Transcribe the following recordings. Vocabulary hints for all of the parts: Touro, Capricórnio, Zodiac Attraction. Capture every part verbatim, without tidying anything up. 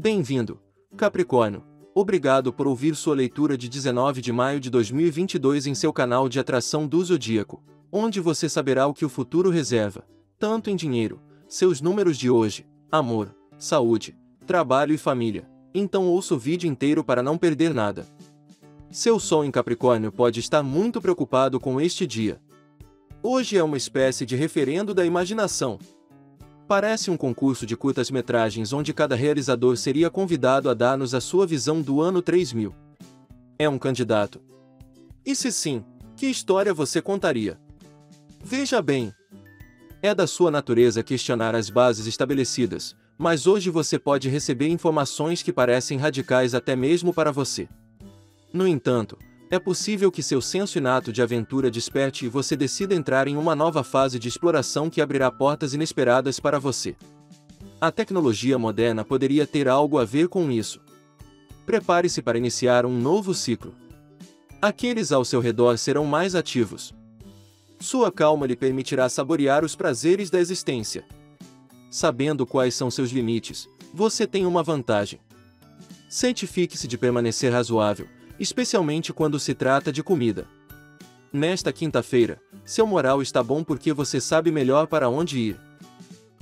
Bem-vindo, Capricórnio. Obrigado por ouvir sua leitura de dezenove de maio de dois mil e vinte e dois em seu canal de atração do Zodíaco, onde você saberá o que o futuro reserva, tanto em dinheiro, seus números de hoje, amor, saúde, trabalho e família. Então ouça o vídeo inteiro para não perder nada. Seu Sol em Capricórnio pode estar muito preocupado com este dia. Hoje é uma espécie de referendo da imaginação. Parece um concurso de curtas-metragens onde cada realizador seria convidado a dar-nos a sua visão do ano três mil. É um candidato. E se sim, que história você contaria? Veja bem. É da sua natureza questionar as bases estabelecidas, mas hoje você pode receber informações que parecem radicais até mesmo para você. No entanto, é possível que seu senso inato de aventura desperte e você decida entrar em uma nova fase de exploração que abrirá portas inesperadas para você. A tecnologia moderna poderia ter algo a ver com isso. Prepare-se para iniciar um novo ciclo. Aqueles ao seu redor serão mais ativos. Sua calma lhe permitirá saborear os prazeres da existência. Sabendo quais são seus limites, você tem uma vantagem. Certifique-se de permanecer razoável, especialmente quando se trata de comida. Nesta quinta-feira, seu moral está bom porque você sabe melhor para onde ir.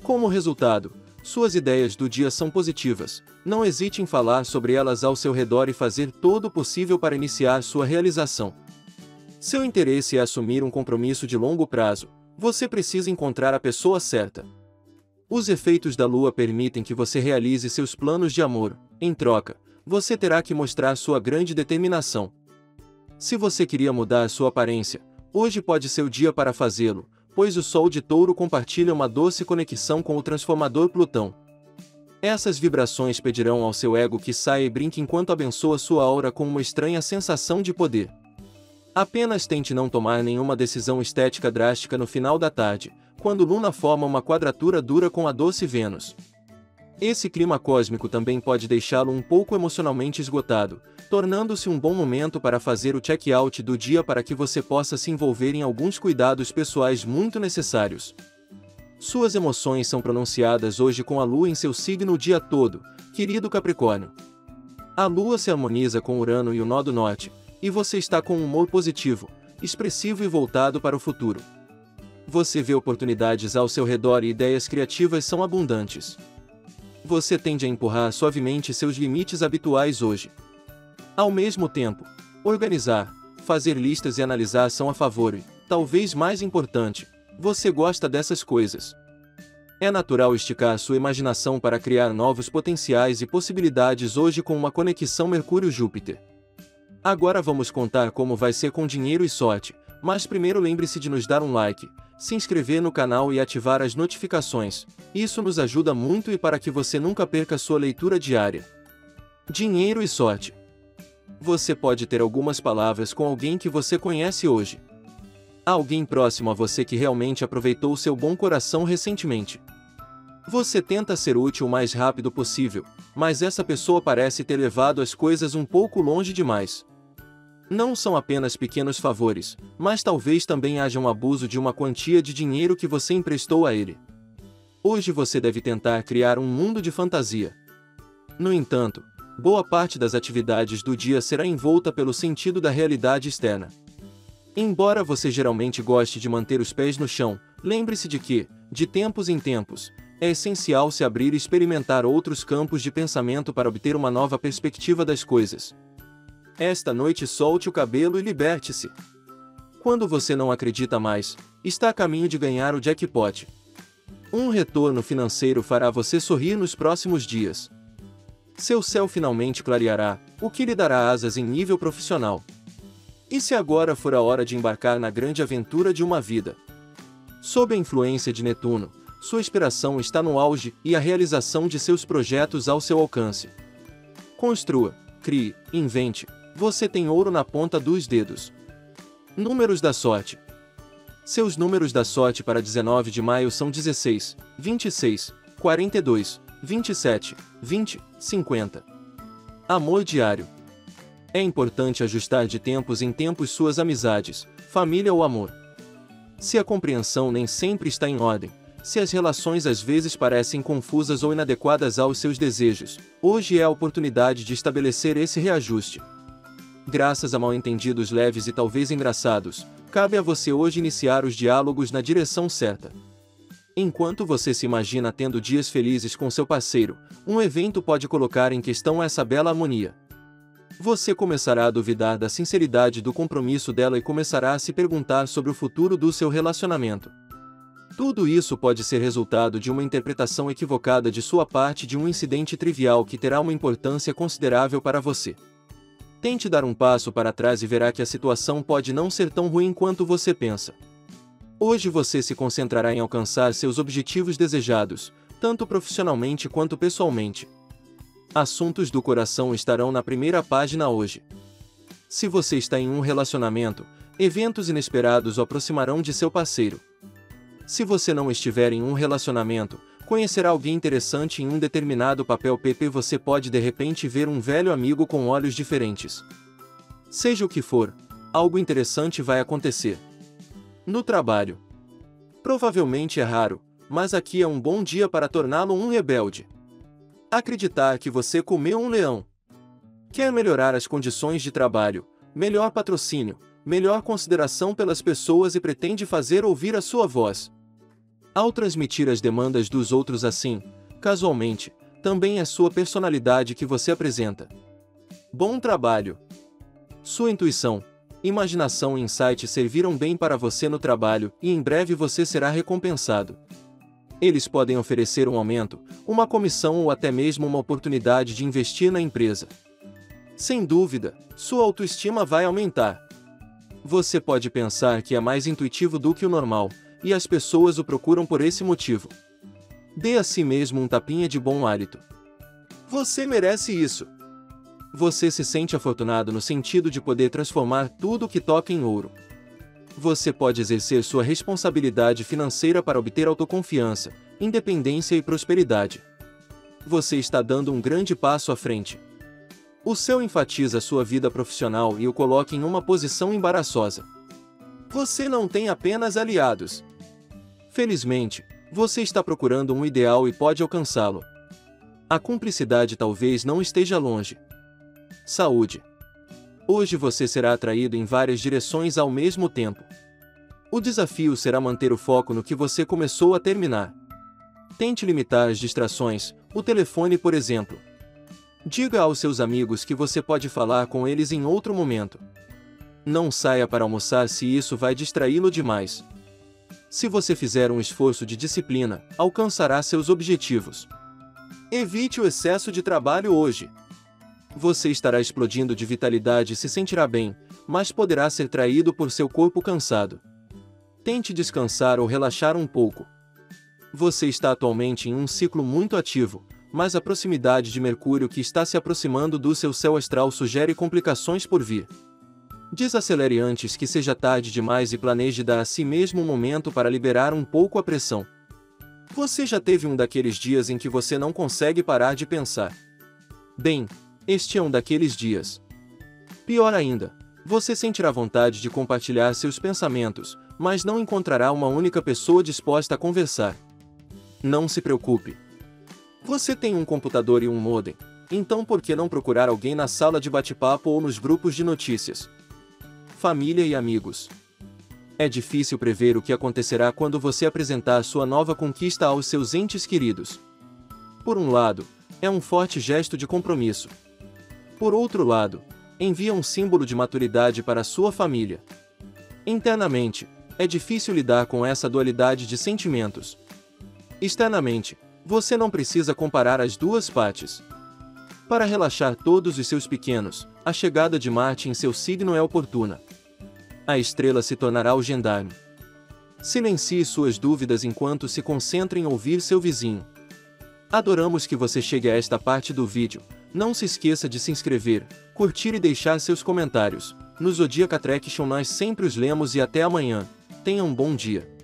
Como resultado, suas ideias do dia são positivas. Não hesite em falar sobre elas ao seu redor e fazer todo o possível para iniciar sua realização. Seu interesse é assumir um compromisso de longo prazo. Você precisa encontrar a pessoa certa. Os efeitos da lua permitem que você realize seus planos de amor. Em troca, você terá que mostrar sua grande determinação. Se você queria mudar sua aparência, hoje pode ser o dia para fazê-lo, pois o Sol de Touro compartilha uma doce conexão com o transformador Plutão. Essas vibrações pedirão ao seu ego que saia e brinque enquanto abençoa sua aura com uma estranha sensação de poder. Apenas tente não tomar nenhuma decisão estética drástica no final da tarde, quando Luna forma uma quadratura dura com a doce Vênus. Esse clima cósmico também pode deixá-lo um pouco emocionalmente esgotado, tornando-se um bom momento para fazer o check-out do dia para que você possa se envolver em alguns cuidados pessoais muito necessários. Suas emoções são pronunciadas hoje com a Lua em seu signo o dia todo, querido Capricórnio. A Lua se harmoniza com Urano e o nó do norte, e você está com um humor positivo, expressivo e voltado para o futuro. Você vê oportunidades ao seu redor e ideias criativas são abundantes. Você tende a empurrar suavemente seus limites habituais hoje. Ao mesmo tempo, organizar, fazer listas e analisar são a favor e, talvez mais importante, você gosta dessas coisas. É natural esticar sua imaginação para criar novos potenciais e possibilidades hoje com uma conexão Mercúrio-Júpiter. Agora vamos contar como vai ser com dinheiro e sorte, mas primeiro lembre-se de nos dar um like, se inscrever no canal e ativar as notificações. Isso nos ajuda muito e para que você nunca perca sua leitura diária. Dinheiro e sorte. Você pode ter algumas palavras com alguém que você conhece hoje. Há alguém próximo a você que realmente aproveitou seu bom coração recentemente. Você tenta ser útil o mais rápido possível, mas essa pessoa parece ter levado as coisas um pouco longe demais. Não são apenas pequenos favores, mas talvez também haja um abuso de uma quantia de dinheiro que você emprestou a ele. Hoje você deve tentar criar um mundo de fantasia. No entanto, boa parte das atividades do dia será envolta pelo sentido da realidade externa. Embora você geralmente goste de manter os pés no chão, lembre-se de que, de tempos em tempos, é essencial se abrir e experimentar outros campos de pensamento para obter uma nova perspectiva das coisas. Esta noite solte o cabelo e liberte-se. Quando você não acredita mais, está a caminho de ganhar o jackpot. Um retorno financeiro fará você sorrir nos próximos dias. Seu céu finalmente clareará, o que lhe dará asas em nível profissional. E se agora for a hora de embarcar na grande aventura de uma vida? Sob a influência de Netuno, sua inspiração está no auge e a realização de seus projetos ao seu alcance. Construa, crie, invente. Você tem ouro na ponta dos dedos. Números da sorte. Seus números da sorte para dezenove de maio são dezesseis, vinte e seis, quarenta e dois, vinte e sete, vinte, cinquenta. Amor diário. É importante ajustar de tempos em tempos suas amizades, família ou amor. Se a compreensão nem sempre está em ordem, Se as relações às vezes parecem confusas ou inadequadas aos seus desejos, hoje é a oportunidade de estabelecer esse reajuste. Graças a mal-entendidos leves e talvez engraçados, cabe a você hoje iniciar os diálogos na direção certa. Enquanto você se imagina tendo dias felizes com seu parceiro, um evento pode colocar em questão essa bela harmonia. Você começará a duvidar da sinceridade do compromisso dela e começará a se perguntar sobre o futuro do seu relacionamento. Tudo isso pode ser resultado de uma interpretação equivocada de sua parte de um incidente trivial que terá uma importância considerável para você. Tente dar um passo para trás e verá que a situação pode não ser tão ruim quanto você pensa. Hoje você se concentrará em alcançar seus objetivos desejados, tanto profissionalmente quanto pessoalmente. Assuntos do coração estarão na primeira página hoje. Se você está em um relacionamento, eventos inesperados o aproximarão de seu parceiro. Se você não estiver em um relacionamento, conhecerá alguém interessante em um determinado papel pp. Você pode de repente ver um velho amigo com olhos diferentes. Seja o que for, algo interessante vai acontecer. No trabalho. Provavelmente é raro, mas aqui é um bom dia para torná-lo um rebelde. Acreditar que você comeu um leão. Quer melhorar as condições de trabalho, melhor patrocínio, melhor consideração pelas pessoas e pretende fazer ouvir a sua voz. Ao transmitir as demandas dos outros assim, casualmente, também é sua personalidade que você apresenta. Bom trabalho! Sua intuição, imaginação e insight serviram bem para você no trabalho e em breve você será recompensado. Eles podem oferecer um aumento, uma comissão ou até mesmo uma oportunidade de investir na empresa. Sem dúvida, sua autoestima vai aumentar. Você pode pensar que é mais intuitivo do que o normal, e as pessoas o procuram por esse motivo. Dê a si mesmo um tapinha de bom hálito. Você merece isso. Você se sente afortunado no sentido de poder transformar tudo o que toca em ouro. Você pode exercer sua responsabilidade financeira para obter autoconfiança, independência e prosperidade. Você está dando um grande passo à frente. O céu enfatiza sua vida profissional e o coloca em uma posição embaraçosa. Você não tem apenas aliados. Felizmente, você está procurando um ideal e pode alcançá-lo. A cumplicidade talvez não esteja longe. Saúde. Hoje você será atraído em várias direções ao mesmo tempo. O desafio será manter o foco no que você começou a terminar. Tente limitar as distrações, o telefone, por exemplo. Diga aos seus amigos que você pode falar com eles em outro momento. Não saia para almoçar se isso vai distraí-lo demais. Se você fizer um esforço de disciplina, alcançará seus objetivos. Evite o excesso de trabalho hoje. Você estará explodindo de vitalidade e se sentirá bem, mas poderá ser traído por seu corpo cansado. Tente descansar ou relaxar um pouco. Você está atualmente em um ciclo muito ativo, mas a proximidade de Mercúrio que está se aproximando do seu céu astral sugere complicações por vir. Desacelere antes que seja tarde demais e planeje dar a si mesmo um momento para liberar um pouco a pressão. Você já teve um daqueles dias em que você não consegue parar de pensar? Bem, este é um daqueles dias. Pior ainda, você sentirá vontade de compartilhar seus pensamentos, mas não encontrará uma única pessoa disposta a conversar. Não se preocupe. Você tem um computador e um modem, então por que não procurar alguém na sala de bate-papo ou nos grupos de notícias? Família e amigos. É difícil prever o que acontecerá quando você apresentar sua nova conquista aos seus entes queridos. Por um lado, é um forte gesto de compromisso. Por outro lado, envia um símbolo de maturidade para sua família. Internamente, é difícil lidar com essa dualidade de sentimentos. Externamente, você não precisa comparar as duas partes. Para relaxar todos os seus pequenos, a chegada de Marte em seu signo é oportuna. A estrela se tornará o gendarme. Silencie suas dúvidas enquanto se concentra em ouvir seu vizinho. Adoramos que você chegue a esta parte do vídeo. Não se esqueça de se inscrever, curtir e deixar seus comentários. No Zodiac Attraction nós sempre os lemos e até amanhã. Tenha um bom dia.